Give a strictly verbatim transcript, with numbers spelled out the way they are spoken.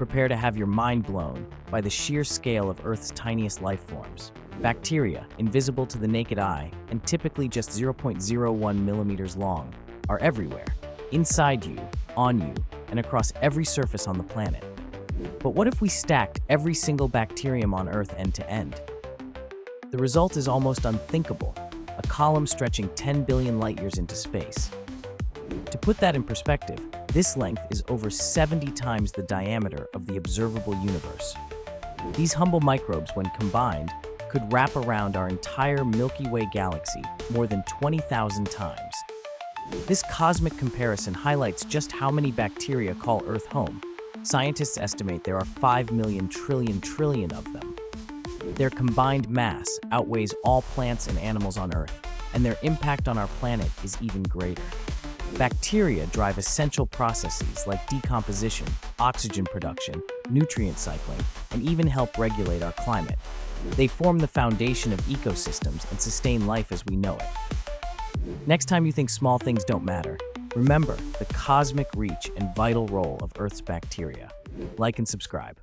Prepare to have your mind blown by the sheer scale of Earth's tiniest life forms. Bacteria, invisible to the naked eye and typically just zero point zero one millimeters long, are everywhere, inside you, on you, and across every surface on the planet. But what if we stacked every single bacterium on Earth end to end? The result is almost unthinkable, a column stretching ten billion light years into space. To put that in perspective, this length is over seventy times the diameter of the observable universe. These humble microbes, when combined, could wrap around our entire Milky Way galaxy more than twenty thousand times. This cosmic comparison highlights just how many bacteria call Earth home. Scientists estimate there are five million trillion trillion of them. Their combined mass outweighs all plants and animals on Earth, and their impact on our planet is even greater. Bacteria drive essential processes like decomposition, oxygen production, nutrient cycling, and even help regulate our climate. They form the foundation of ecosystems and sustain life as we know it. Next time you think small things don't matter, remember the cosmic reach and vital role of Earth's bacteria. Like and subscribe.